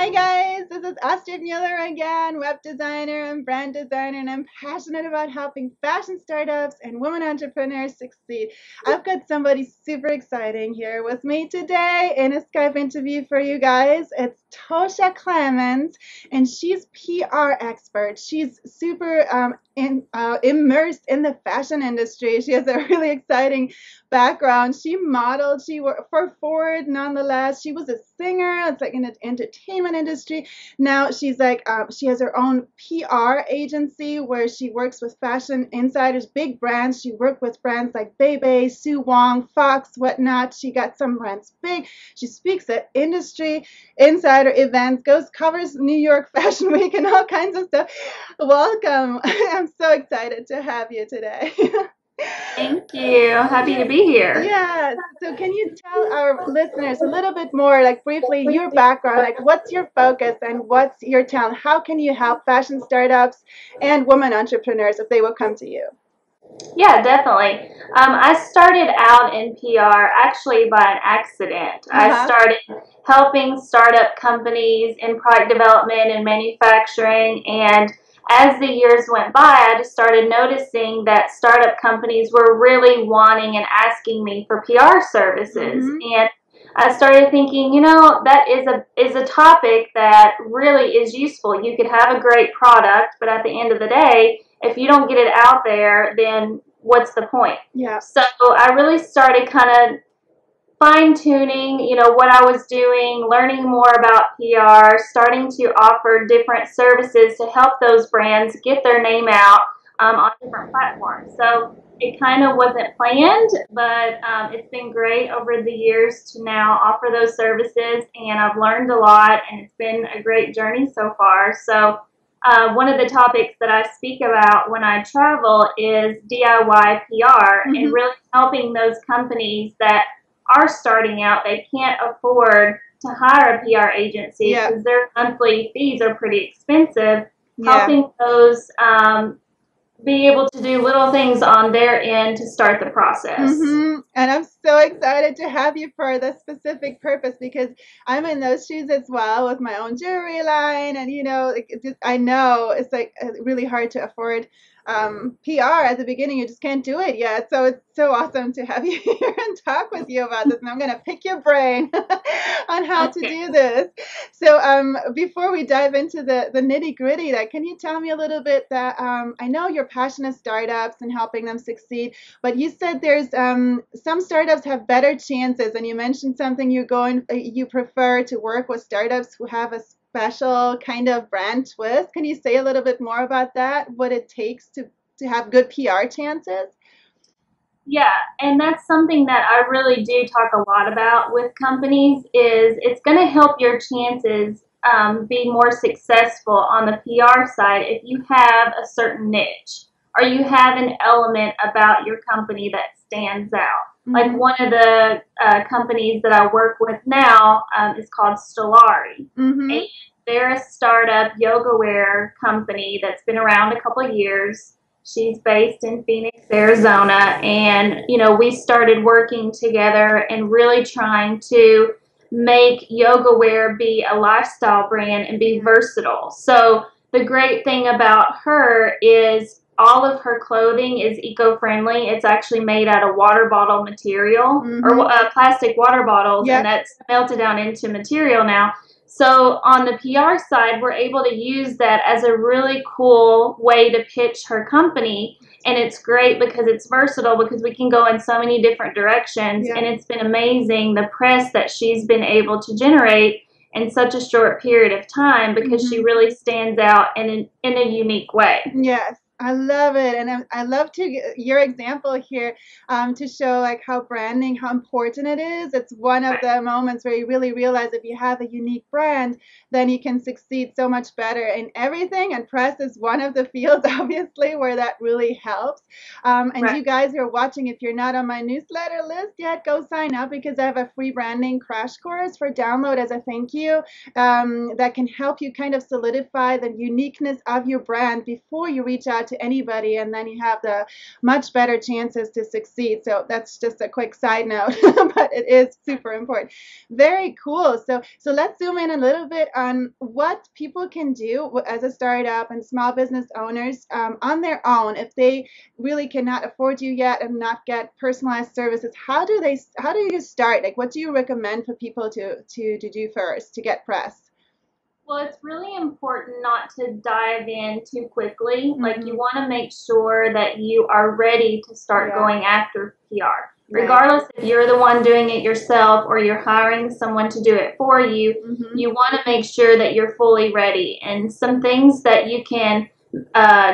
Hi guys, this is Astrid Mueller again, web designer and brand designer, and I'm passionate about helping fashion startups and women entrepreneurs succeed. I've got somebody super exciting here with me today in a Skype interview for you guys. It's Tosha Clemens, and she's PR expert. She's super immersed in the fashion industry. She has a really exciting background. She modeled, she worked for Ford nonetheless. She was a singer, it's like in the entertainment industry. Now she's like, she has her own PR agency where she works with fashion insiders, big brands. She worked with brands like Bebe, Sue Wong, Fox, whatnot. She got some brands big. She speaks at industry insider events, goes, covers New York Fashion Week and all kinds of stuff. Welcome. I'm so excited to have you today. Thank you. Happy to be here. Yes. So can you tell our listeners a little bit more, like briefly, your background, like what's your focus and what's your talent? How can you help fashion startups and women entrepreneurs if they will come to you? Yeah, definitely. I started out in PR actually by an accident. I started helping startup companies in product development and manufacturing, and as the years went by, I just started noticing that startup companies were really wanting and asking me for PR services. And I started thinking, you know, that is a topic that really is useful. You could have a great product, but at the end of the day, if you don't get it out there, then what's the point? Yeah. So I really started kind of fine-tuning, you know, what I was doing, learning more about PR, starting to offer different services to help those brands get their name out on different platforms. So it kind of wasn't planned, but it's been great over the years to now offer those services, and I've learned a lot, and it's been a great journey so far. So one of the topics that I speak about when I travel is DIY PR and really helping those companies that are starting out, they can't afford to hire a PR agency because their monthly fees are pretty expensive, helping those be able to do little things on their end to start the process. And I'm so excited to have you for this specific purpose because I'm in those shoes as well with my own jewelry line. And, you know, I know it's like really hard to afford PR at the beginning. You just can't do it yet. So it's so awesome to have you here and talk with you about this. And I'm going to pick your brain on how to do this. So before we dive into the nitty gritty, like, can you tell me a little bit that I know you're passionate startups and helping them succeed, but you said there's some startups have better chances. And you mentioned something you prefer to work with startups who have a special kind of brand twist. Can you say a little bit more about that? What it takes to have good PR chances? Yeah, and that's something that I really do talk a lot about with companies is it's going to help your chances be more successful on the PR side if you have a certain niche or you have an element about your company that stands out. Like one of the companies that I work with now is called Stellari. And they're a startup yoga wear company that's been around a couple of years. She's based in Phoenix, Arizona. And, you know, we started working together and really trying to make yoga wear be a lifestyle brand and be versatile. So the great thing about her is all of her clothing is eco-friendly. It's actually made out of water bottle material or plastic water bottles, and that's melted down into material now. So on the PR side, we're able to use that as a really cool way to pitch her company, and it's great because it's versatile because we can go in so many different directions, and it's been amazing the press that she's been able to generate in such a short period of time because she really stands out in a unique way. Yes. I love it. And I love to get your example here to show like how branding, how important it is. It's one of the moments where you really realize if you have a unique brand, then you can succeed so much better in everything. And press is one of the fields, obviously, where that really helps. And you guys who are watching, if you're not on my newsletter list yet, go sign up because I have a free branding crash course for download as a thank you that can help you kind of solidify the uniqueness of your brand before you reach out to anybody, and then you have the much better chances to succeed. So that's just a quick side note, but it is super important. Very cool. So let's zoom in a little bit on what people can do as a startup and small business owners on their own if they really cannot afford you yet and not get personalized services. How do you start? Like, what do you recommend for people to do first to get press? Well, it's really important not to dive in too quickly. Mm-hmm. Like, you want to make sure that you are ready to start going after PR. Right. Regardless if you're the one doing it yourself or you're hiring someone to do it for you, you want to make sure that you're fully ready. And some things that you can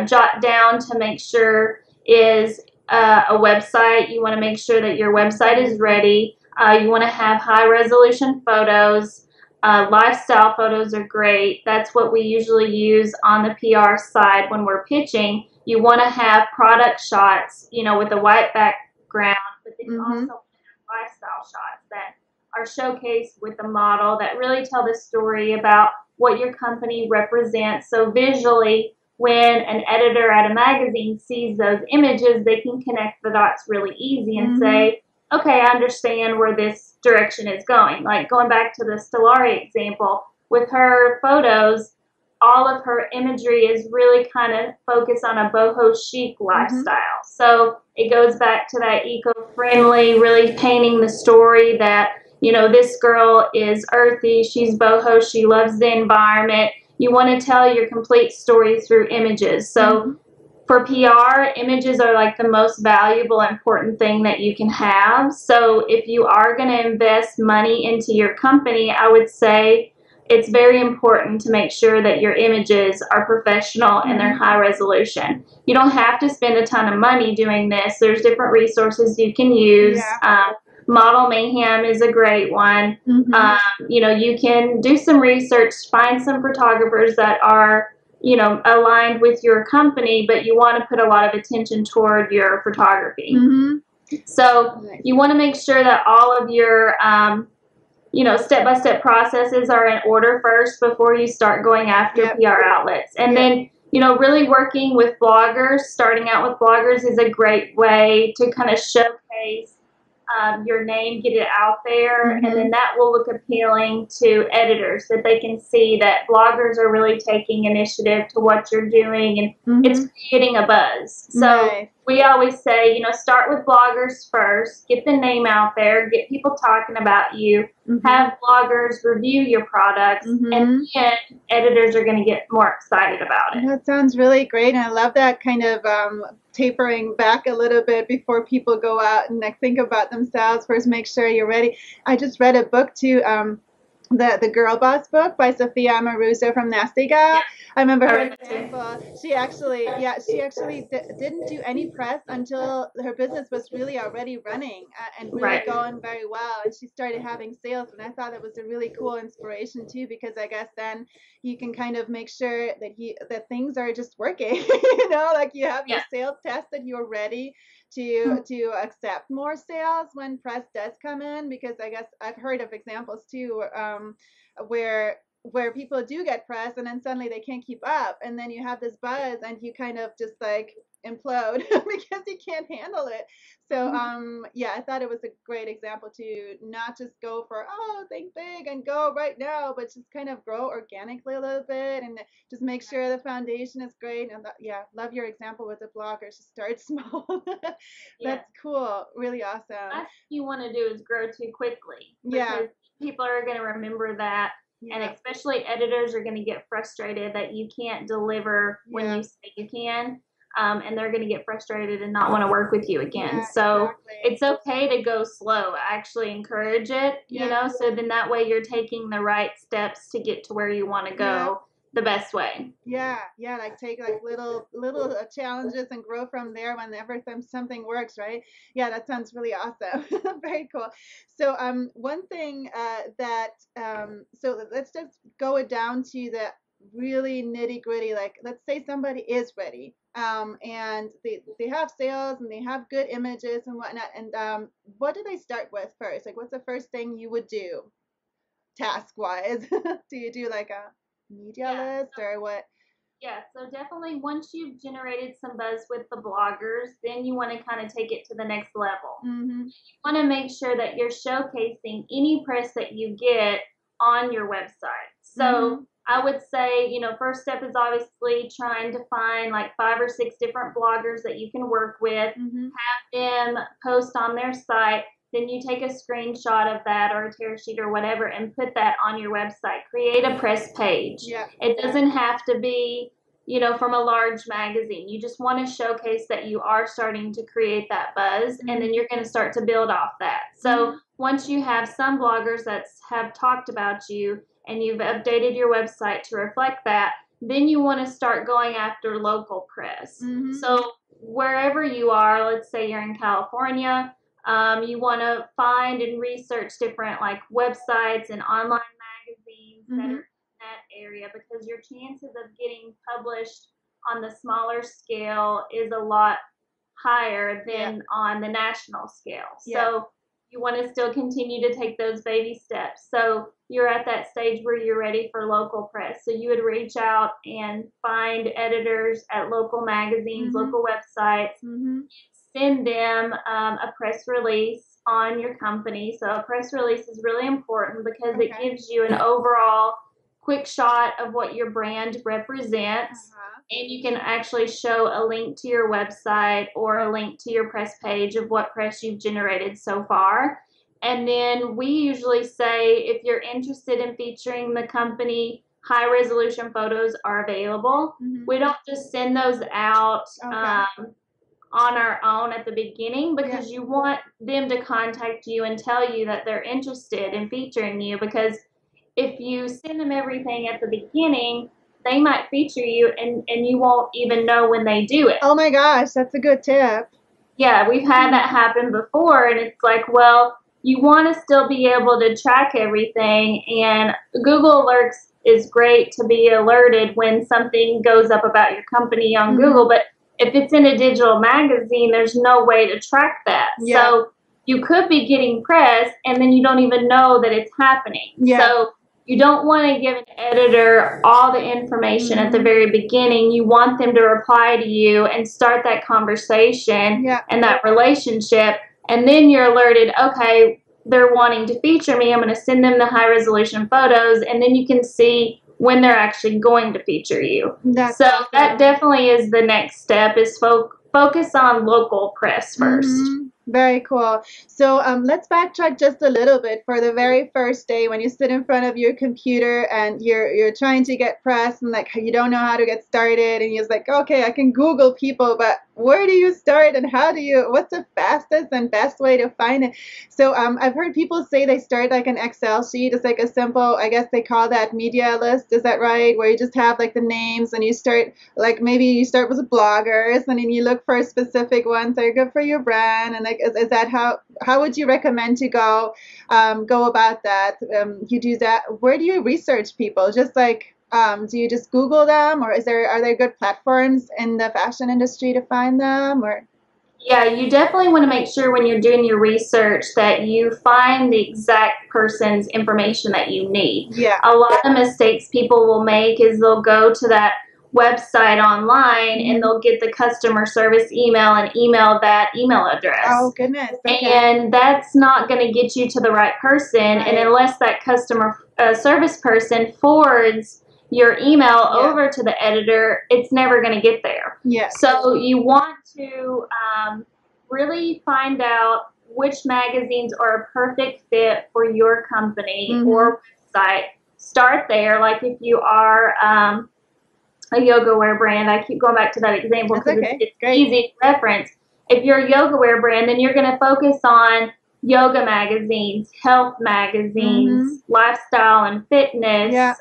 jot down to make sure is a website. You want to make sure that your website is ready. You want to have high-resolution photos. Lifestyle photos are great. That's what we usually use on the PR side when we're pitching. You want to have product shots, you know, with a white background, but then you also have lifestyle shots that are showcased with the model that really tell the story about what your company represents. So visually, when an editor at a magazine sees those images, they can connect the dots really easy and say, okay, I understand where this direction is going. Like, going back to the Stellari example, with her photos, all of her imagery is really kind of focused on a boho chic lifestyle. So it goes back to that eco-friendly, really painting the story that, you know, this girl is earthy, she's boho, she loves the environment. You want to tell your complete story through images. So for PR, images are like the most valuable, important thing that you can have. So if you are going to invest money into your company, I would say it's very important to make sure that your images are professional and they're high resolution. You don't have to spend a ton of money doing this. There's different resources you can use. Model Mayhem is a great one. You know, you can do some research, find some photographers that are, you know, aligned with your company, but you want to put a lot of attention toward your photography. So you want to make sure that all of your, you know, step-by-step processes are in order first before you start going after PR outlets. And then, you know, really working with bloggers, starting out with bloggers is a great way to kind of showcase your name, get it out there, and then that will look appealing to editors, that they can see that bloggers are really taking initiative to what you're doing, and it's creating a buzz. So we always say, you know, start with bloggers first, get the name out there, get people talking about you, have bloggers review your products, and then editors are going to get more excited about it. That sounds really great, and I love that kind of tapering back a little bit before people go out and like, think about themselves. First, make sure you're ready. I just read a book too, the Girl Boss book by Sofia Amoruso from Nastiga. I remember her example. She actually didn't do any press until her business was really already running and really going very well. And she started having sales. And I thought that was a really cool inspiration too, because I guess then you can kind of make sure that that things are just working. You know, like you have your sales tested, you're ready to accept more sales when press does come in, because I guess I've heard of examples too where people do get press and then suddenly they can't keep up, and then you have this buzz and you kind of just like implode because you can't handle it. So I thought it was a great example to not just go for think big and go right now, but just kind of grow organically a little bit and just make sure the foundation is great. And love your example with the bloggers. Just start small. That's cool, really awesome. What you want to do is grow too quickly, because people are going to remember that. And especially editors are going to get frustrated that you can't deliver when you say you can. And they're going to get frustrated and not want to work with you again. It's okay to go slow. I actually encourage it, you know, so then that way you're taking the right steps to get to where you want to go. The best way. Like take like little challenges and grow from there whenever something works, right? That sounds really awesome. Very cool. So one thing so let's just go down to the really nitty gritty. Like, let's say somebody is ready and they have sales and they have good images and whatnot, and what do they start with first? Like, what's the first thing you would do task wise? Do you do like a media list or what? Yeah, so definitely once you've generated some buzz with the bloggers, then you want to kind of take it to the next level. Mm-hmm. You want to make sure that you're showcasing any press that you get on your website. So mm-hmm. I would say, you know, first step is obviously trying to find like 5 or 6 different bloggers that you can work with, mm-hmm. have them post on their site. Then you take a screenshot of that or a tear sheet or whatever and put that on your website. Create a press page. Yep. It doesn't have to be, you know, from a large magazine. You just want to showcase that you are starting to create that buzz, mm-hmm. and then you're going to start to build off that. So mm-hmm. once you have some bloggers that have talked about you and you've updated your website to reflect that, then you want to start going after local press. Mm-hmm. So wherever you are, let's say you're in California, you want to find and research different like websites and online magazines mm-hmm. that are in that area, because your chances of getting published on the smaller scale is a lot higher than yeah. on the national scale. Yeah. So you want to still continue to take those baby steps. So you're at that stage where you're ready for local press. So you would reach out and find editors at local magazines, mm-hmm. local websites, mm-hmm. send them a press release on your company. So a press release is really important because okay. it gives you an overall quick shot of what your brand represents, uh-huh. and you can actually show a link to your website or a link to your press page of what press you've generated so far. And then we usually say, if you're interested in featuring the company, high resolution photos are available. Mm-hmm. We don't just send those out okay. On our own at the beginning, because yeah. you want them to contact you and tell you that they're interested in featuring you, because if you send them everything at the beginning, they might feature you and you won't even know when they do it. Oh my gosh, that's a good tip. Yeah, we've had that happen before, and it's like, well, you want to still be able to track everything, and Google Alerts is great to be alerted when something goes up about your company on mm-hmm. Google, but if it's in a digital magazine, there's no way to track that. Yeah. So you could be getting press, and then you don't even know that it's happening. Yeah. So you don't want to give an editor all the information mm-hmm. at the very beginning. You want them to reply to you and start that conversation yeah. and that relationship. And then you're alerted, okay, they're wanting to feature me. I'm going to send them the high-resolution photos, and then you can see when they're actually going to feature you. That's so awesome. That definitely is the next step, is focus on local press first. Mm-hmm. Very cool. So let's backtrack just a little bit for the very first day when you sit in front of your computer and you're trying to get press, and like you don't know how to get started, and you're like, okay, I can Google people, but where do you start, and how do you, what's the fastest and best way to find it? So I've heard people say they start like an Excel sheet. It's like a simple, I guess they call that media list. Is that right? Where you just have like the names, and you start, like maybe you start with bloggers, and then you look for specific ones that are good for your brand. And like, is that how would you recommend to go about that? You do that. Where do you research people? Just like, do you just Google them, or are there good platforms in the fashion industry to find them? Or yeah, you definitely want to make sure when you're doing your research that you find the exact person's information that you need. Yeah. A lot of mistakes people will make is they'll go to that website online and they'll get the customer service email and email that email address. Oh goodness. Okay. And that's not going to get you to the right person, right. And unless that customer service person forwards your email yeah. over to the editor, it's never going to get there. Yeah. So you want to really find out which magazines are a perfect fit for your company mm-hmm. or website. Start there. Like if you are a yoga wear brand, I keep going back to that example because okay. it's easy to reference. If you're a yoga wear brand, then you're going to focus on yoga magazines, health magazines, mm-hmm. lifestyle and fitness, yeah.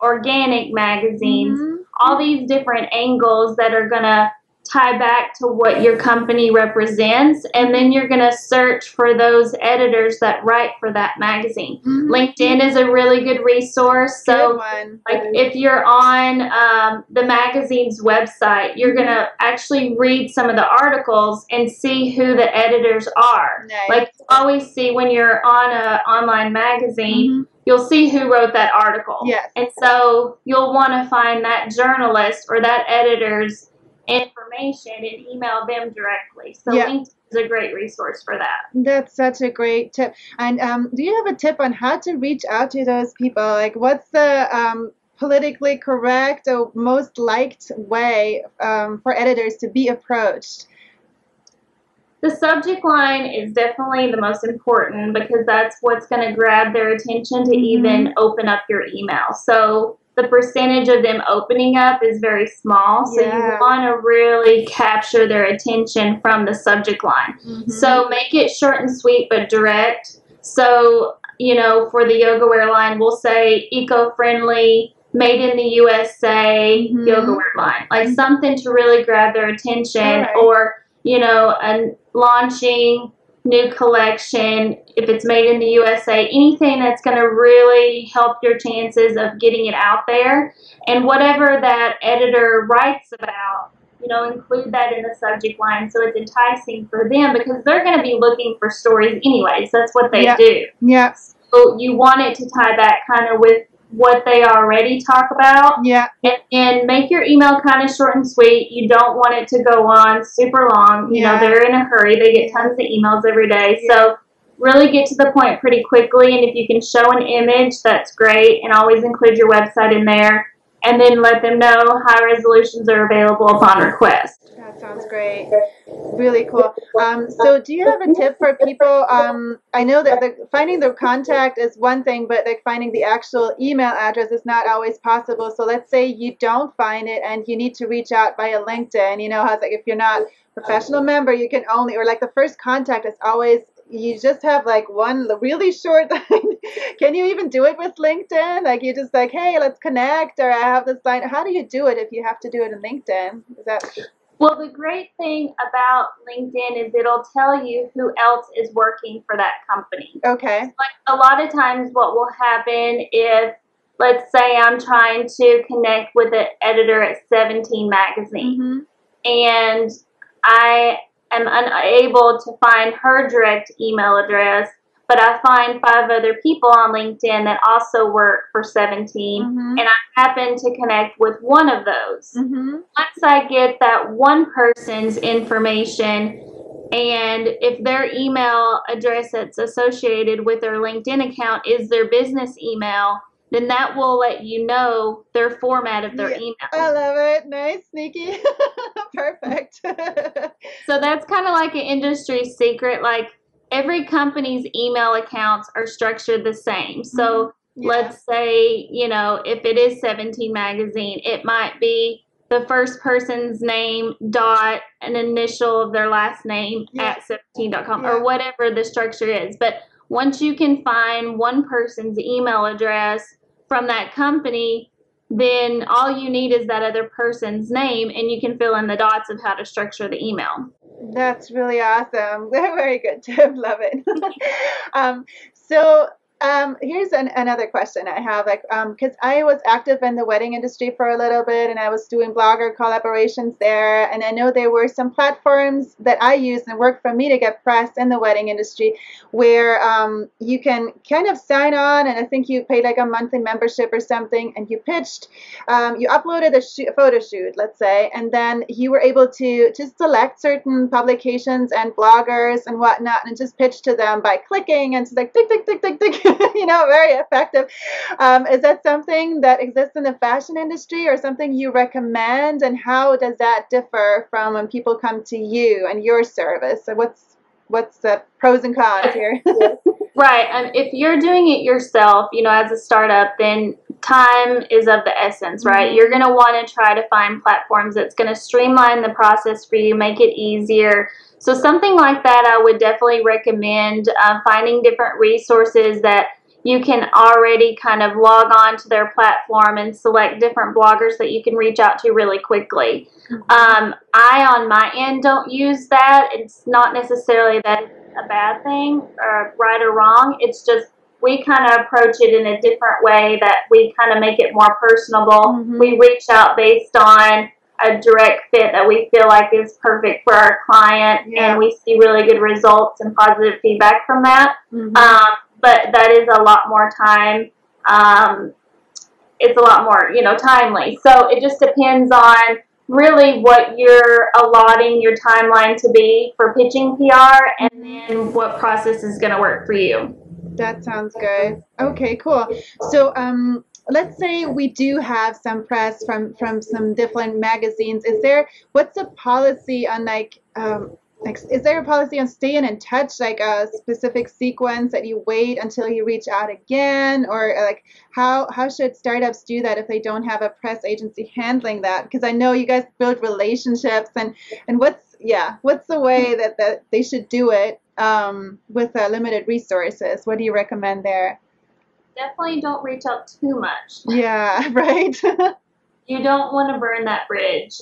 Organic magazines, mm-hmm. all these different angles that are going to tie back to what your company represents, and then you're going to search for those editors that write for that magazine. Mm-hmm. LinkedIn is a really good resource. So like if you're on the magazine's website, you're going to actually read some of the articles and see who the editors are. Nice. Like you always see when you're on an online magazine, mm-hmm. you'll see who wrote that article. Yes. And so you'll want to find that journalist or that editor's information and email them directly. So LinkedIn is a great resource for that. That's such a great tip. And do you have a tip on how to reach out to those people? Like, what's the politically correct or most liked way for editors to be approached? The subject line is definitely the most important because that's what's going to grab their attention to even open up your email. So the percentage of them opening up is very small. So you want to really capture their attention from the subject line. So make it short and sweet but direct. So, you know, for the yoga wear line, we'll say eco-friendly, made in the USA, yoga wear line. Like something to really grab their attention or... you know, and launching new collection, if it's made in the USA, anything that's going to really help your chances of getting it out there. And whatever that editor writes about, you know, include that in the subject line so it's enticing for them because they're going to be looking for stories anyways. That's what they do. Yes. So you want it to tie back kind of with what they already talk about. Yeah. And make your email kind of short and sweet. You don't want it to go on super long. You know, they're in a hurry. They get tons of emails every day. So really get to the point pretty quickly. And if you can show an image, that's great. And always include your website in there. And then let them know high resolutions are available upon request. That sounds great. Really cool. So do you have a tip for people? I know that finding the contact is one thing, but like finding the actual email address is not always possible. So let's say you don't find it and you need to reach out via LinkedIn. You know, how it's like if you're not a professional member, you can only, or like the first contact is always, you just have like one really short line. Can you even do it with LinkedIn? Like you just like, hey, let's connect, or I have this line. How do you do it if you have to do it in LinkedIn? Is that... Well, the great thing about LinkedIn is it'll tell you who else is working for that company. Okay. Like a lot of times what will happen if, let's say I'm trying to connect with an editor at 17 magazine and I am unable to find her direct email address, but I find 5 other people on LinkedIn that also work for 17, and I happen to connect with one of those. Once I get that one person's information, and if their email address that's associated with their LinkedIn account is their business email, then that will let you know their format of their email. I love it. Nice, sneaky. Perfect. So that's kind of like an industry secret. Like every company's email accounts are structured the same. So let's say, you know, if it is 17 magazine, it might be the first person's name dot an initial of their last name at 17.com or whatever the structure is. But once you can find one person's email address from that company, then all you need is that other person's name, and you can fill in the dots of how to structure the email. That's really awesome. Very good tip. Love it. Here's another question I have, like, because I was active in the wedding industry for a little bit, and I was doing blogger collaborations there, and I know there were some platforms that I used and worked for me to get press in the wedding industry, where you can kind of sign on, and I think you paid like a monthly membership or something, and you pitched, you uploaded a photo shoot, let's say, and then you were able to just select certain publications and bloggers and whatnot, and just pitch to them by clicking, and it's like tick, tick, tick, tick, tick. You know, very effective. Is that something that exists in the fashion industry or something you recommend? And how does that differ from when people come to you and your service? So what's the pros and cons here? Right. If you're doing it yourself, you know, as a startup, then time is of the essence, right? You're going to want to try to find platforms that's going to streamline the process for you, make it easier. So something like that, I would definitely recommend finding different resources that you can already kind of log on to their platform and select different bloggers that you can reach out to really quickly. I, on my end, don't use that. It's not necessarily that it's a bad thing or right or wrong. It's just we kind of approach it in a different way that we kind of make it more personable. We reach out based on a direct fit that we feel like is perfect for our client, and we see really good results and positive feedback from that. but that is a lot more time. It's a lot more, you know, timely. So it just depends on really what you're allotting your timeline to be for pitching PR, and then what process is going to work for you. That sounds good. Okay, cool. So let's say we do have some press from some different magazines. Is there, what's the policy on like is there a policy on staying in touch, like a specific sequence that you wait until you reach out again, or like how should startups do that if they don't have a press agency handling that? Because I know you guys build relationships, and what's the way that they should do it with limited resources? What do you recommend there? Definitely don't reach out too much. Yeah, right. You don't want to burn that bridge.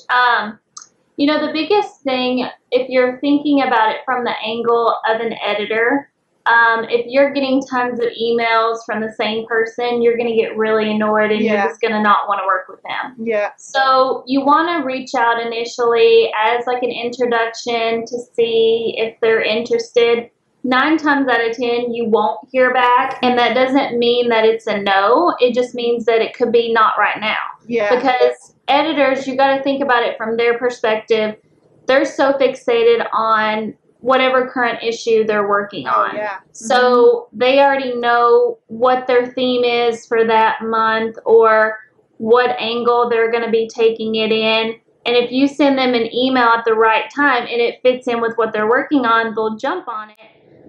You know, the biggest thing, if you're thinking about it from the angle of an editor, if you're getting tons of emails from the same person, you're going to get really annoyed, and you're just going to not want to work with them. Yeah. So you want to reach out initially as like an introduction to see if they're interested. 9 times out of 10, you won't hear back, and that doesn't mean that it's a no. It just means that it could be not right now. Yeah. Because editors, you got to think about it from their perspective. They're so fixated on whatever current issue they're working on. Yeah. So they already know what their theme is for that month or what angle they're going to be taking it in. And if you send them an email at the right time and it fits in with what they're working on, they'll jump on it.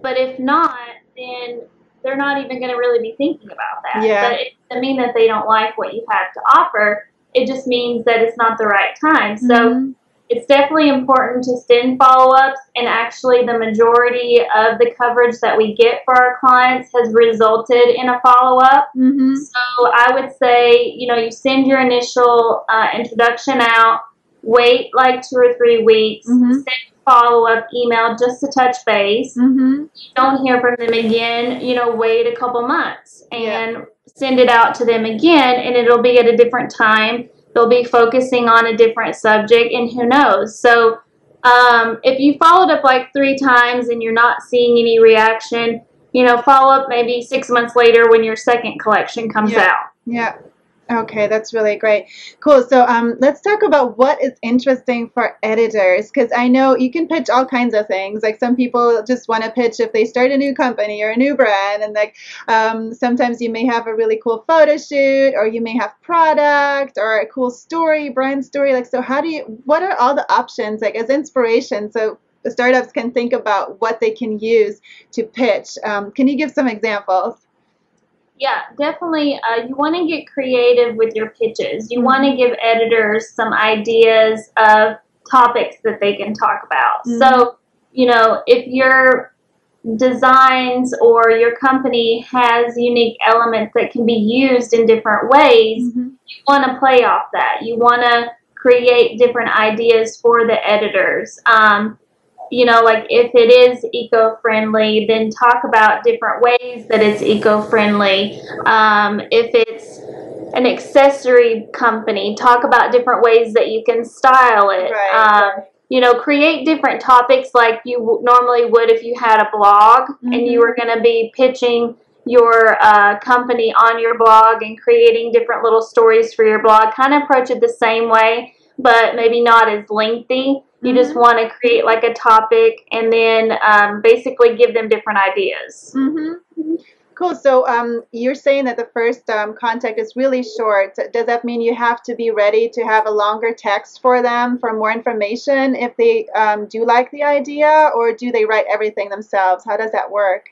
But if not, then they're not even going to really be thinking about that. Yeah. But it doesn't mean that they don't like what you have to offer. It just means that it's not the right time. So it's definitely important to send follow-ups, and actually the majority of the coverage that we get for our clients has resulted in a follow-up. So I would say, you know, you send your initial introduction out, wait like 2 or 3 weeks, send a follow-up email just to touch base. You don't hear from them again, you know, wait a couple months and send it out to them again, and it'll be at a different time. They'll be focusing on a different subject, and who knows. So if you followed up like 3 times and you're not seeing any reaction, you know, follow up maybe 6 months later when your second collection comes out. Yeah. Okay, that's really great. Cool. So let's talk about what is interesting for editors, because I know you can pitch all kinds of things. Like some people just want to pitch if they start a new company or a new brand, and like sometimes you may have a really cool photo shoot, or you may have product or a cool story, brand story. Like, so how do you, what are all the options like as inspiration so the startups can think about what they can use to pitch? Can you give some examples? Yeah, definitely. You want to get creative with your pitches. You want to give editors some ideas of topics that they can talk about. So, you know, if your designs or your company has unique elements that can be used in different ways, you want to play off that. You want to create different ideas for the editors. You know, like if it is eco-friendly, then talk about different ways that it's eco-friendly. If it's an accessory company, talk about different ways that you can style it. Right. You know, create different topics like you normally would if you had a blog and you were going to be pitching your company on your blog and creating different little stories for your blog. Kind of approach it the same way, but maybe not as lengthy. You just want to create like a topic, and then basically give them different ideas. Cool. So you're saying that the first contact is really short. Does that mean you have to be ready to have a longer text for them for more information if they do like the idea, or do they write everything themselves? How does that work?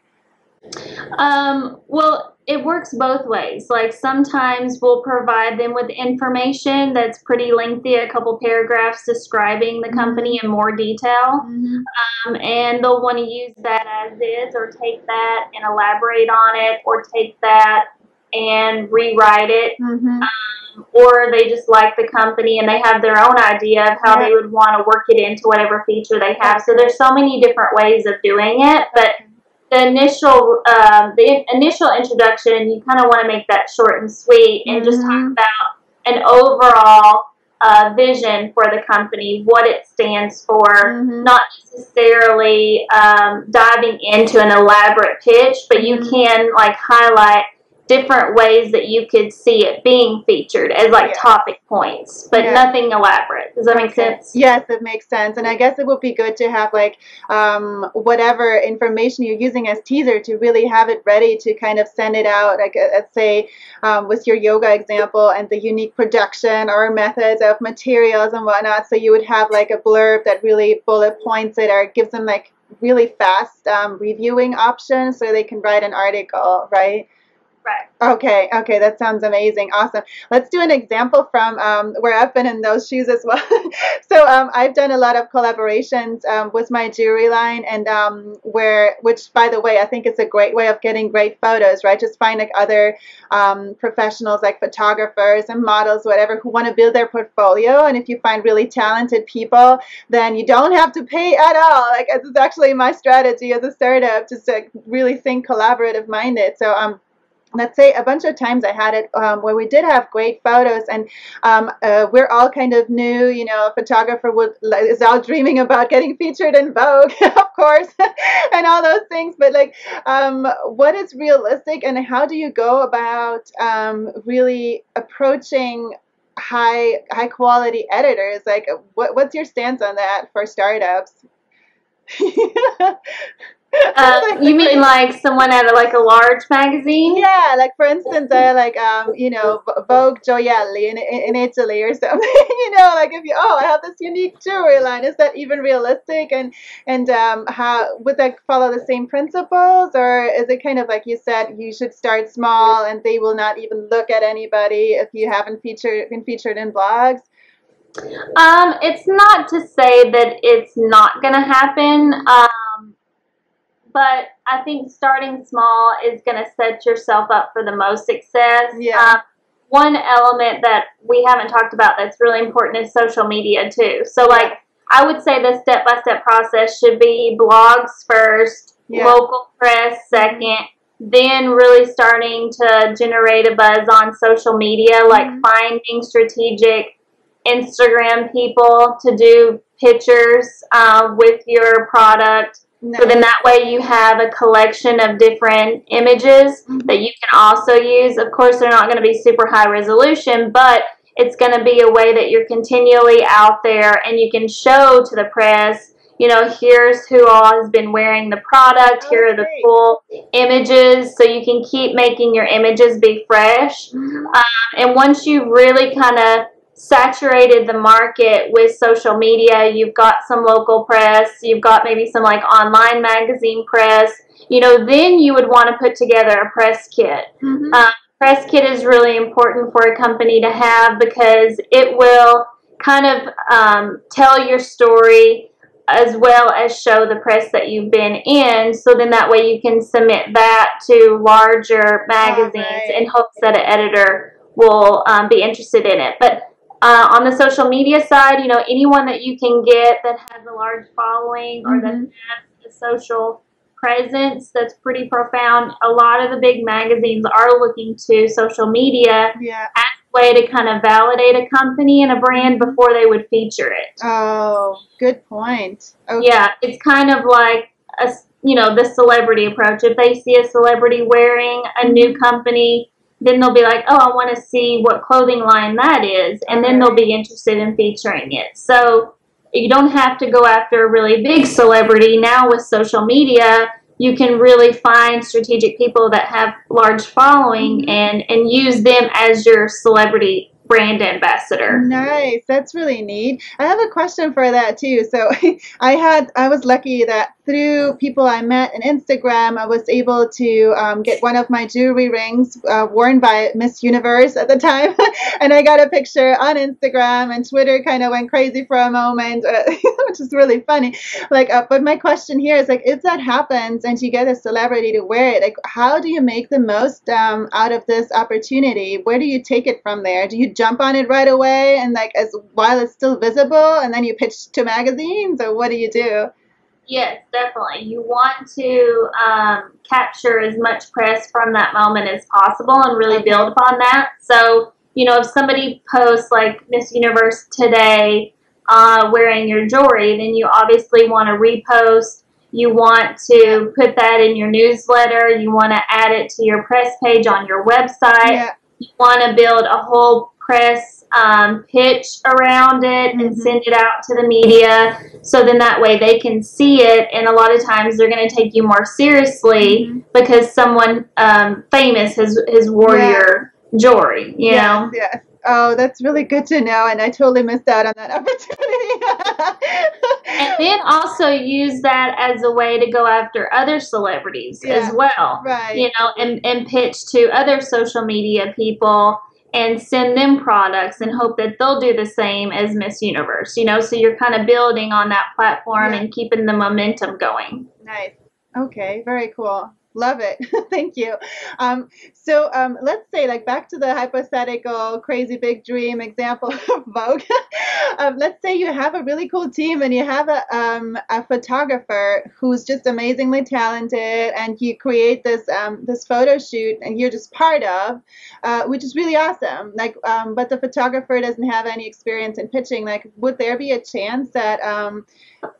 Well, it works both ways. Like sometimes we'll provide them with information that's pretty lengthy, a couple paragraphs describing the company in more detail. And they'll want to use that as is, or take that and elaborate on it, or take that and rewrite it. Or they just like the company and they have their own idea of how they would want to work it into whatever feature they have. So there's so many different ways of doing it, but the initial introduction, you kind of want to make that short and sweet, and just talk about an overall vision for the company, what it stands for, not necessarily diving into an elaborate pitch, but you can like highlight different ways that you could see it being featured as like topic points, but nothing elaborate. Does that make sense? Yes, it makes sense. And I guess it would be good to have like whatever information you're using as teaser to really have it ready to kind of send it out. Like let's say with your yoga example and the unique production or methods of materials and whatnot. So you would have like a blurb that really bullet points it or gives them like really fast reviewing options so they can write an article, right? Right. Okay. Okay. That sounds amazing. Awesome. Let's do an example from where I've been in those shoes as well. So I've done a lot of collaborations with my jewelry line, and which by the way, I think it's a great way of getting great photos, right? Just find like other professionals like photographers and models, whatever, who want to build their portfolio. And if you find really talented people, then you don't have to pay at all. Like this is actually my strategy as a startup, just to really think collaborative minded. So let's say a bunch of times I had it where we did have great photos, and we're all kind of new, you know, a photographer is all dreaming about getting featured in Vogue, of course, and all those things. But like, what is realistic, and how do you go about really approaching high quality editors? Like, what's your stance on that for startups? You mean like someone at a large magazine? Yeah, like for instance, you know, Vogue Gioielli in Italy or something. You know, like if you I have this unique jewelry line, is that even realistic? And how would that follow the same principles, or is it kind of like you said, you should start small and they will not even look at anybody if you haven't been featured in blogs? It's not to say that it's not going to happen. But I think starting small is going to set yourself up for the most success. Yeah. One element that we haven't talked about that's really important is social media too. So like I would say the step-by-step process should be blogs first, local press second, then really starting to generate a buzz on social media, like finding strategic Instagram people to do pictures with your product. So then that way you have a collection of different images that you can also use. Of course, they're not going to be super high resolution, but it's going to be a way that you're continually out there and you can show to the press, you know, here's who all has been wearing the product. Here are the full images. So you can keep making your images be fresh. And once you really kind of saturated the market with social media, you've got some local press, you've got maybe some like online magazine press, you know, then you would want to put together a press kit. Press kit is really important for a company to have because it will kind of tell your story as well as show the press that you've been in. So then that way you can submit that to larger magazines in hopes that an editor will be interested in it. But on the social media side, you know, anyone that you can get that has a large following or that has a social presence that's pretty profound, a lot of the big magazines are looking to social media as a way to kind of validate a company and a brand before they would feature it. Oh, good point. Okay. Yeah, it's kind of like, you know, the celebrity approach. If they see a celebrity wearing a new company, then they'll be like, oh, I want to see what clothing line that is, and then they'll be interested in featuring it. So you don't have to go after a really big celebrity. Now with social media, you can really find strategic people that have large following and use them as your celebrity brand ambassador. Nice. That's really neat. I have a question for that too. So I was lucky that through people I met on Instagram, I was able to get one of my jewelry rings worn by Miss Universe at the time. And I got a picture on Instagram, and Twitter kind of went crazy for a moment, which is really funny. Like, but my question here is like, if that happens and you get a celebrity to wear it, like, how do you make the most out of this opportunity? Where do you take it from there? Do you jump on it right away and like while it's still visible, and then you pitch to magazines, or what do you do? Yes, definitely. You want to capture as much press from that moment as possible and really build upon that. So you know, if somebody posts like Miss Universe today wearing your jewelry, then you obviously want to repost. You want to put that in your newsletter. You want to add it to your press page on your website. Yeah. You want to build a whole press pitch around it and send it out to the media. So then that way they can see it. And a lot of times they're going to take you more seriously because someone famous has wore your jewelry, you know? Yeah. Oh, that's really good to know, and I totally missed out on that opportunity. And then also use that as a way to go after other celebrities as well. Right. You know, and pitch to other social media people and send them products and hope that they'll do the same as Miss Universe, you know, so you're kind of building on that platform and keeping the momentum going. Nice. Okay, very cool. Love it. Thank you. So let's say, like, back to the hypothetical crazy big dream example of Vogue. Let's say you have a really cool team and you have a photographer who's just amazingly talented, and you create this this photo shoot and you're just part of, which is really awesome. Like, but the photographer doesn't have any experience in pitching. Like, would there be a chance that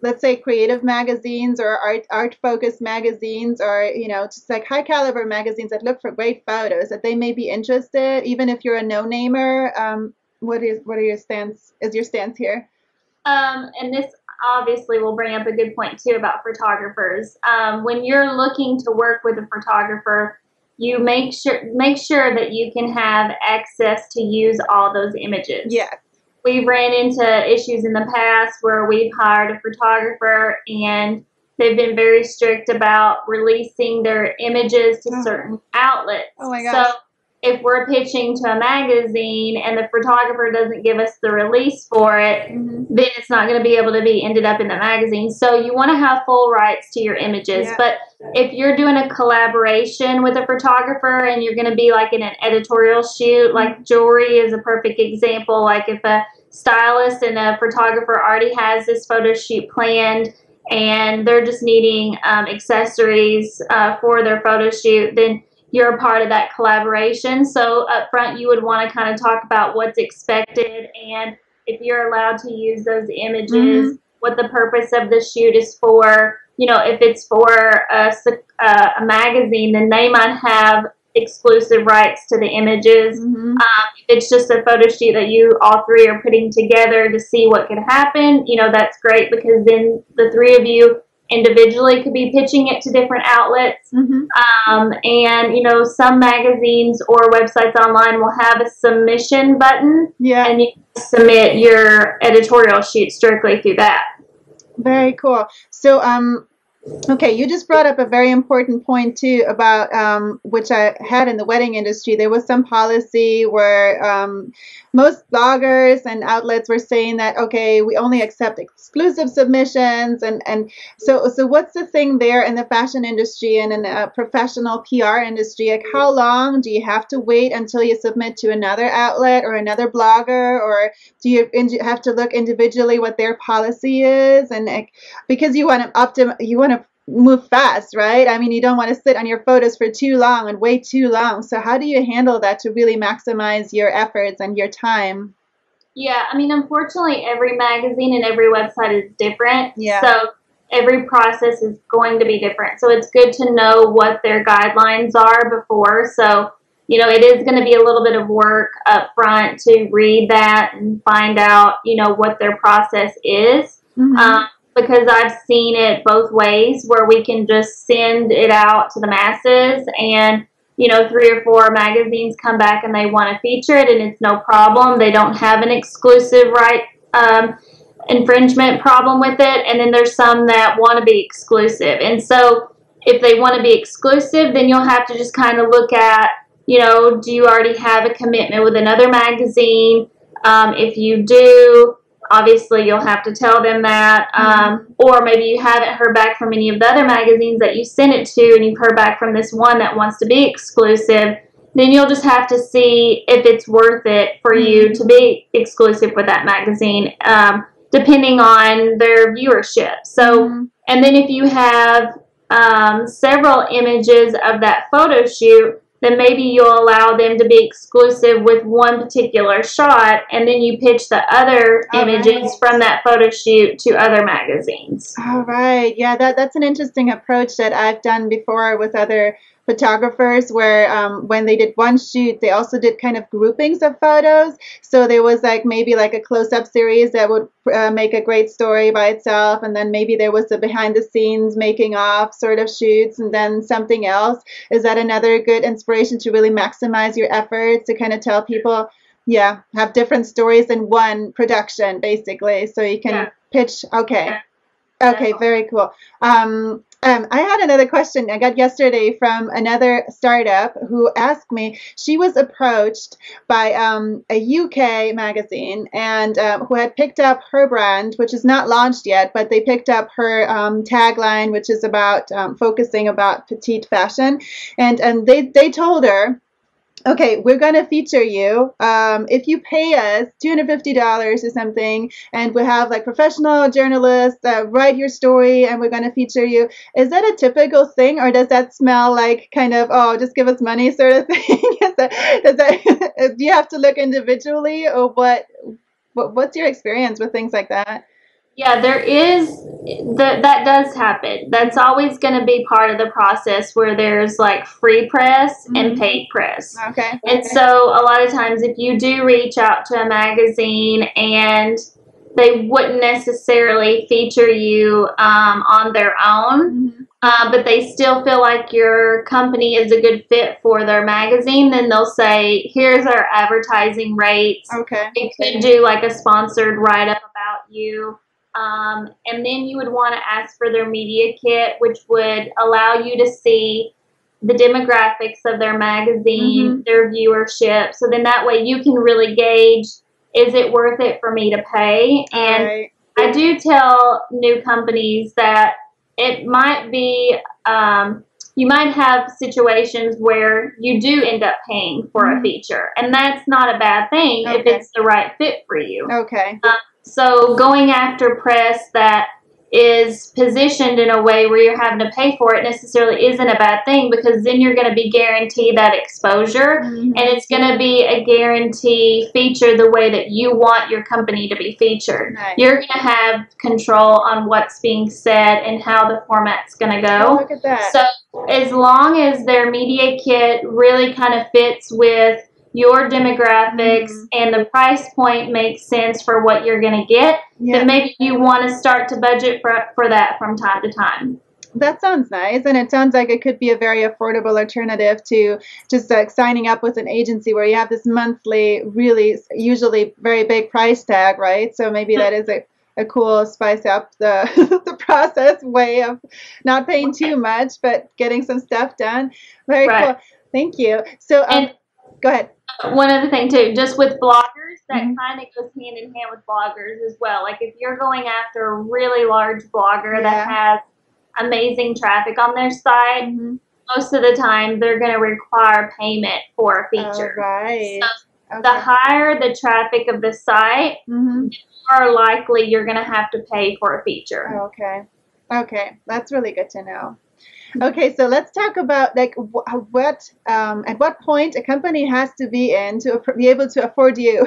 let's say creative magazines or art focused magazines, or, you know, just like high caliber magazines that look for great photos, that they may be interested, even if you're a no-namer? What is your stance here? And this obviously will bring up a good point too about photographers. When you're looking to work with a photographer, you make sure that you can have access to use all those images. Yes. We've ran into issues in the past where we've hired a photographer and they've been very strict about releasing their images to certain outlets. Oh my gosh. So if we're pitching to a magazine and the photographer doesn't give us the release for it, then it's not going to be able to be ended up in the magazine. So you want to have full rights to your images. Yeah. But if you're doing a collaboration with a photographer and you're going to be like in an editorial shoot, like jewelry is a perfect example. Like if a stylist and a photographer already has this photo shoot planned, and they're just needing accessories for their photo shoot, then you're a part of that collaboration. So up front, you would want to kind of talk about what's expected and if you're allowed to use those images, what the purpose of the shoot is for. You know, if it's for a magazine, then they might have exclusive rights to the images. If it's just a photo shoot that you all three are putting together to see what could happen, you know, that's great, because then the three of you individually could be pitching it to different outlets. And, you know, some magazines or websites online will have a submission button, and you can submit your editorial sheets directly through that. Very cool. So, okay, you just brought up a very important point, too, about which I had in the wedding industry. There was some policy where most bloggers and outlets were saying that, okay, we only accept exclusive submissions. And so what's the thing there in the fashion industry and in the professional PR industry? Like, how long do you have to wait until you submit to another outlet or another blogger? Or do you have to look individually what their policy is? And because you want to move fast, right? I mean, you don't want to sit on your photos for too long and wait too long. So how do you handle that to really maximize your efforts and your time? Yeah, I mean, unfortunately, every magazine and every website is different. Yeah. So every process is going to be different. So it's good to know what their guidelines are before. So, you know, it is going to be a little bit of work up front to read that and find out, you know, what their process is. Because I've seen it both ways, where we can just send it out to the masses and, you know, 3 or 4 magazines come back and they want to feature it and it's no problem. They don't have an exclusive right infringement problem with it. And then there's some that want to be exclusive. And so if they want to be exclusive, then you'll have to just kind of look at, you know, do you already have a commitment with another magazine? If you do, obviously, you'll have to tell them that, or maybe you haven't heard back from any of the other magazines that you sent it to, and you've heard back from this one that wants to be exclusive. Then you'll just have to see if it's worth it for you to be exclusive with that magazine, depending on their viewership. So, and then if you have several images of that photo shoot, then maybe you'll allow them to be exclusive with one particular shot, and then you pitch the other images from that photo shoot to other magazines. All right. Yeah, that's an interesting approach that I've done before with other photographers, where when they did one shoot, they also did kind of groupings of photos. So there was like maybe like a close-up series that would make a great story by itself, and then maybe there was a behind-the-scenes making-off sort of shoots, and then something else. Is that another good inspiration to really maximize your efforts to kind of tell people, yeah, have different stories in one production, basically, so you can pitch? Okay. Yeah. Okay, very cool. I had another question I got yesterday from another startup who asked me, she was approached by a UK magazine and who had picked up her brand, which is not launched yet, but they picked up her tagline, which is about focusing about petite fashion. And they told her, okay, we're going to feature you if you pay us $250 or something, and we'll have like professional journalists write your story, and we're going to feature you. Is that a typical thing, or does that smell like kind of, oh, just give us money sort of thing? Is that, do you have to look individually, or what's your experience with things like that? Yeah, there is, that does happen. That's always going to be part of the process where there's like free press and paid press. Okay. And so a lot of times if you do reach out to a magazine and they wouldn't necessarily feature you on their own, but they still feel like your company is a good fit for their magazine, then they'll say, here's our advertising rates. Okay. They could do like a sponsored write-up about you. And then you would want to ask for their media kit, which would allow you to see the demographics of their magazine, their viewership. So then that way you can really gauge, is it worth it for me to pay? And I do tell new companies that it might be, you might have situations where you do end up paying for a feature. And that's not a bad thing if it's the right fit for you. Okay. So going after press that is positioned in a way where you're having to pay for it necessarily isn't a bad thing, because then you're going to be guaranteed that exposure, and it's going to be a guarantee feature the way that you want your company to be featured. Nice. You're going to have control on what's being said and how the format's going to go. Oh, look at that. So as long as their media kit really kind of fits with your demographics and the price point makes sense for what you're going to get, then maybe you want to start to budget for that from time to time. That sounds nice, and it sounds like it could be a very affordable alternative to just like signing up with an agency where you have this monthly, really usually very big price tag, right? So maybe that is a cool spice up the, the process way of not paying too much, but getting some stuff done. Very cool. Thank you. So, go ahead. One other thing, too, just with bloggers, that kind of goes hand in hand with bloggers as well. Like, if you're going after a really large blogger that has amazing traffic on their site, most of the time they're going to require payment for a feature. Oh, right. So the higher the traffic of the site, the more likely you're going to have to pay for a feature. Okay. Okay. That's really good to know. Okay, so let's talk about like what at what point a company has to be in to be able to afford you.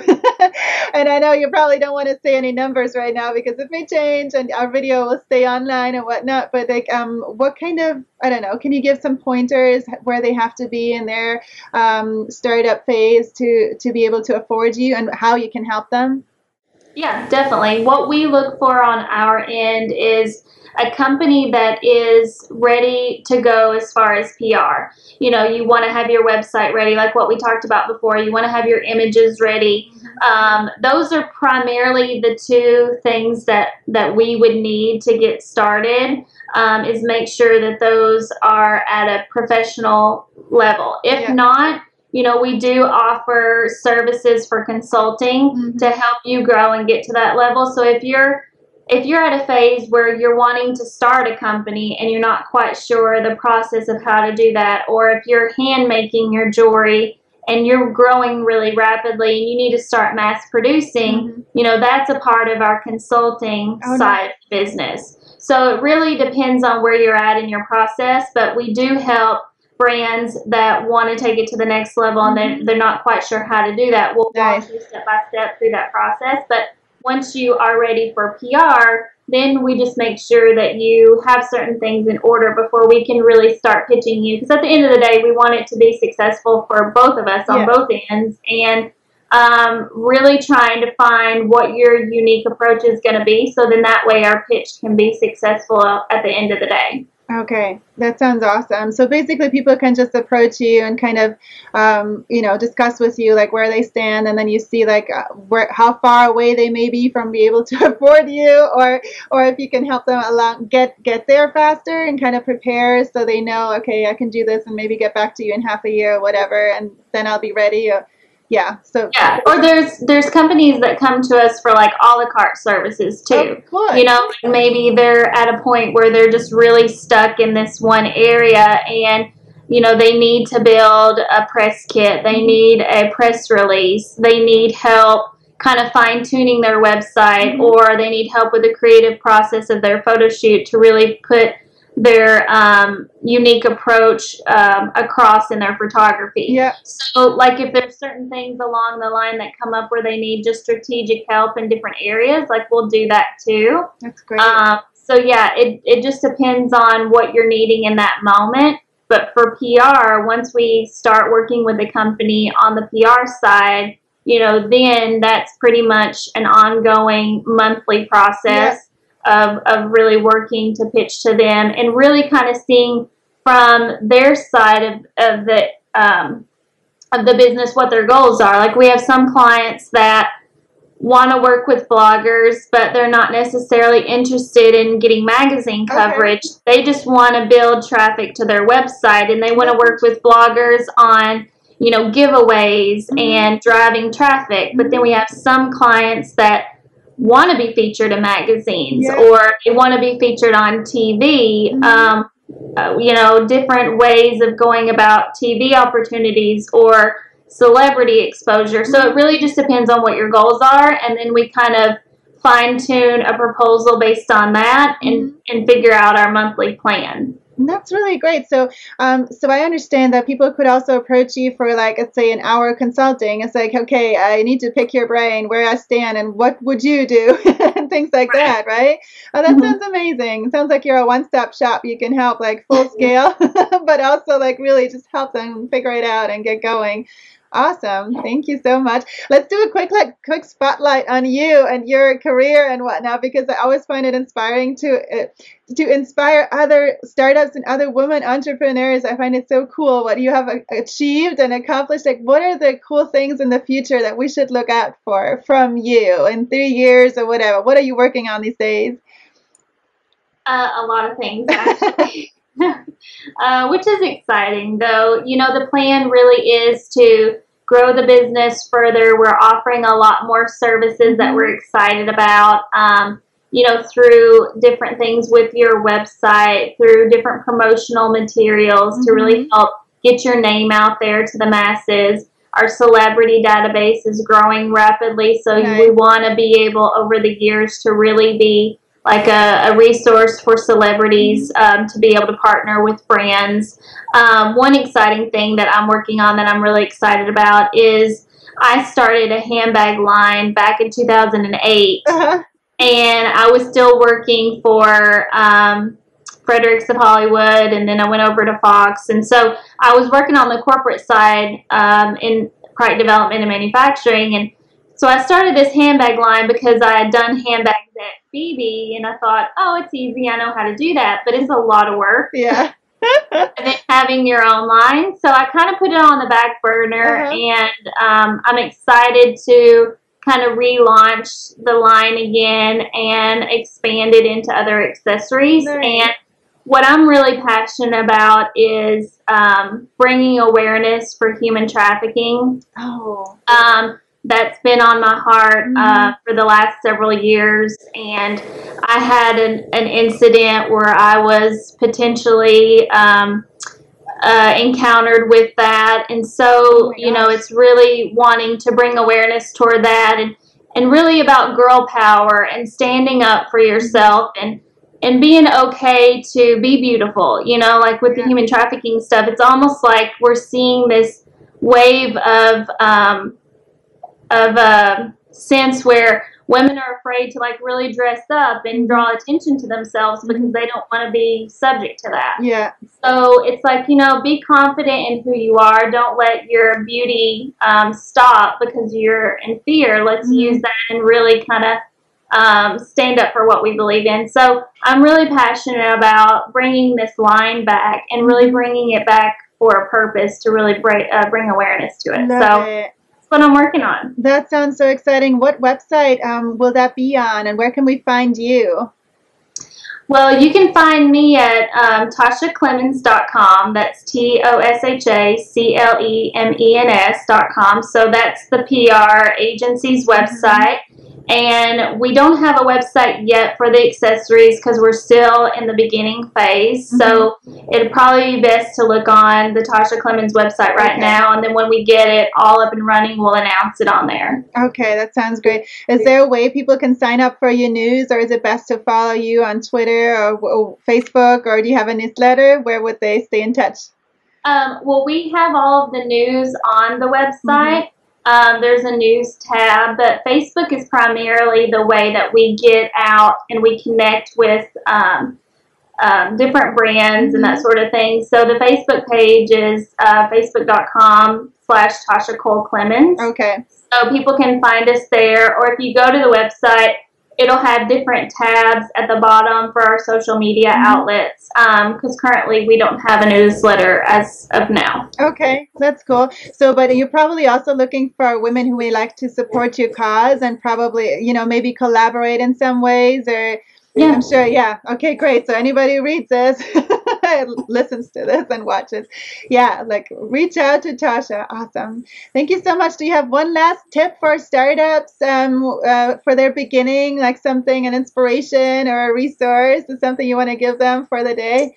And I know you probably don't want to say any numbers right now because it may change and our video will stay online and whatnot. But like, what kind of, I don't know, can you give some pointers where they have to be in their startup phase to be able to afford you and how you can help them? Yeah, definitely. What we look for on our end is a company that is ready to go as far as PR. You know, you want to have your website ready, like what we talked about before. You want to have your images ready. Those are primarily the two things that we would need to get started, is make sure that those are at a professional level. If not, you know, we do offer services for consulting to help you grow and get to that level. So if you're at a phase where you're wanting to start a company and you're not quite sure the process of how to do that, or if you're hand making your jewelry and you're growing really rapidly and you need to start mass producing, you know, that's a part of our consulting side of business. So it really depends on where you're at in your process, but we do help brands that want to take it to the next level, and they're not quite sure how to do that. We'll walk you step by step through that process. But once you are ready for PR, then we just make sure that you have certain things in order before we can really start pitching you. Because at the end of the day, we want it to be successful for both of us on both ends. And really trying to find what your unique approach is going to be. So then that way our pitch can be successful at the end of the day. Okay, that sounds awesome. So basically people can just approach you and kind of, you know, discuss with you like where they stand, and then you see like how far away they may be from being able to afford you, or if you can help them along, get there faster and kind of prepare so they know, okay, I can do this and maybe get back to you in half a year or whatever, and then I'll be ready. Yeah, or there's companies that come to us for like a la carte services too. You know, maybe they're at a point where they're just really stuck in this one area, and you know they need to build a press kit, they need a press release, they need help kind of fine tuning their website, or they need help with the creative process of their photo shoot to really put their unique approach across in their photography. So like if there's certain things along the line that come up where they need just strategic help in different areas, like we'll do that too. That's great. So yeah, it just depends on what you're needing in that moment. But for PR, once we start working with the company on the PR side, you know, then that's pretty much an ongoing monthly process. Of really working to pitch to them and really kind of seeing from their side of the business what their goals are. Like we have some clients that want to work with bloggers, but they're not necessarily interested in getting magazine coverage. They just want to build traffic to their website, and they want to work with bloggers on, you know, giveaways and driving traffic. But then we have some clients that want to be featured in magazines or they want to be featured on TV, you know, different ways of going about TV opportunities or celebrity exposure. So it really just depends on what your goals are, and then we kind of fine-tune a proposal based on that and figure out our monthly plan. And that's really great. So, so I understand that people could also approach you for like, let's say, an hour consulting. It's like, okay, I need to pick your brain, where I stand, and what would you do, and things like that, right? Oh, that sounds amazing. Sounds like you're a one-stop shop. You can help like full scale, but also like really just help them figure it out and get going. Awesome. Thank you so much. Let's do a quick spotlight on you and your career and whatnot, because I always find it inspiring to inspire other startups and other women entrepreneurs. I find it so cool what you have achieved and accomplished. Like, what are the cool things in the future that we should look out for from you in 3 years or whatever? What are you working on these days? A lot of things, actually. Which is exciting, though. You know, the plan really is to grow the business further. We're offering a lot more services that we're excited about, you know, through different things with your website, through different promotional materials to really help get your name out there to the masses. Our celebrity database is growing rapidly, so we want to be able over the years to really be like a resource for celebrities to be able to partner with brands. One exciting thing that I'm working on that I'm really excited about is I started a handbag line back in 2008, and I was still working for Fredericks of Hollywood, and then I went over to Fox. And so I was working on the corporate side in product development and manufacturing, and so I started this handbag line because I had done handbags at Phoebe, and I thought, oh, it's easy. I know how to do that, but it's a lot of work. Yeah. And then having your own line. So I kind of put it on the back burner, and I'm excited to kind of relaunch the line again and expand it into other accessories. And what I'm really passionate about is bringing awareness for human trafficking. That's been on my heart for the last several years, and I had an incident where I was potentially encountered with that, and so you know, it's really wanting to bring awareness toward that, and really about girl power and standing up for yourself and and being okay to be beautiful, you know, like with the human trafficking stuff, it's almost like we're seeing this wave of a sense where women are afraid to like really dress up and draw attention to themselves because they don't want to be subject to that. Yeah. So it's like, you know, be confident in who you are. Don't let your beauty stop because you're in fear. Let's use that and really kind of stand up for what we believe in. So I'm really passionate about bringing this line back and really bringing it back for a purpose to really bring awareness to it. Love it. That's what I'm working on. That sounds so exciting. What website will that be on, and where can we find you? Well, you can find me at Toshaclemens.com. That's Toshaclemens.com. So that's the PR agency's website. And we don't have a website yet for the accessories because we're still in the beginning phase. So it'd probably be best to look on the Tosha Clemens website right now. And then when we get it all up and running, we'll announce it on there. Okay, that sounds great. Is there a way people can sign up for your news, or is it best to follow you on Twitter or Facebook, or do you have a newsletter? Where would they stay in touch? Well, we have all of the news on the website. There's a news tab, but Facebook is primarily the way that we get out and we connect with different brands and that sort of thing. So the Facebook page is facebook.com/Tosha Cole Clemens. Okay. So people can find us there, or if you go to the website, it'll have different tabs at the bottom for our social media outlets, because currently we don't have a newsletter as of now. Okay, that's cool. So, but you're probably also looking for women who would like to support your cause and probably, you know, maybe collaborate in some ways, or... Yeah, I'm sure. Yeah. Okay, great. So anybody who reads this, listens to this and watches. Yeah, like reach out to Tosha. Awesome. Thank you so much. Do you have one last tip for startups for their beginning, like something, an inspiration or a resource or something you want to give them for the day?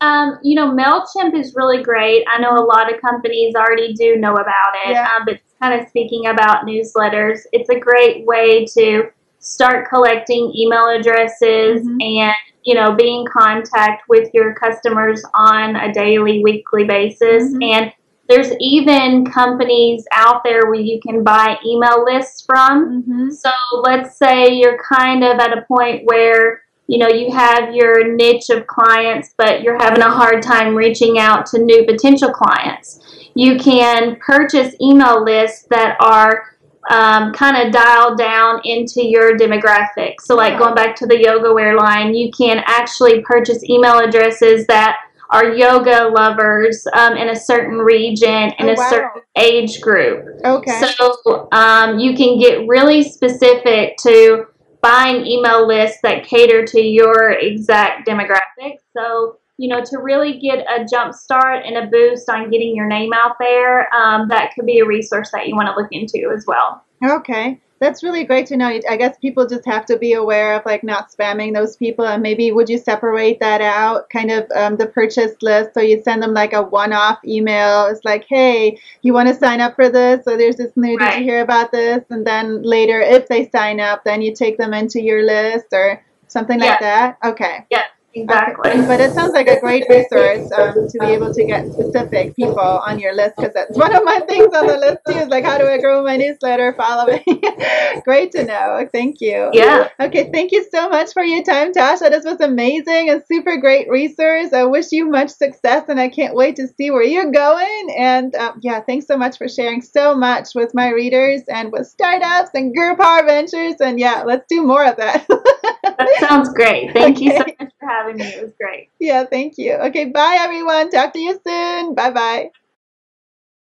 You know, MailChimp is really great. I know a lot of companies already do know about it, but kind of speaking about newsletters, it's a great way to start collecting email addresses and, you know, be in contact with your customers on a daily, weekly basis. And there's even companies out there where you can buy email lists from. So let's say you're kind of at a point where, you know, you have your niche of clients, but you're having a hard time reaching out to new potential clients. You can purchase email lists that are kind of dial down into your demographic. So like going back to the yoga wear line, you can actually purchase email addresses that are yoga lovers in a certain region and a certain age group. Okay. So you can get really specific to buying email lists that cater to your exact demographic. So, you know, to really get a jump start and a boost on getting your name out there, that could be a resource that you want to look into as well. Okay. That's really great to know. I guess people just have to be aware of, like, not spamming those people. And maybe would you separate that out, kind of the purchase list, so you send them, like, a one-off email. It's like, hey, you want to sign up for this? So there's this new, did you hear about this? And then later, if they sign up, then you take them into your list or something like that? Okay. Yeah. Exactly. Okay. But it sounds like a great resource to be able to get specific people on your list, because that's one of my things on the list too, is like, how do I grow my newsletter following? Great to know. Thank you. Yeah. Okay. Thank you so much for your time, Tosha. This was amazing and super great resource. I wish you much success, and I can't wait to see where you're going. And yeah, thanks so much for sharing so much with my readers and with startups and girl power ventures. And yeah, let's do more of that. That sounds great. Thank you so much for having me. It was great. Yeah, thank you. Okay, bye everyone. Talk to you soon. Bye-bye.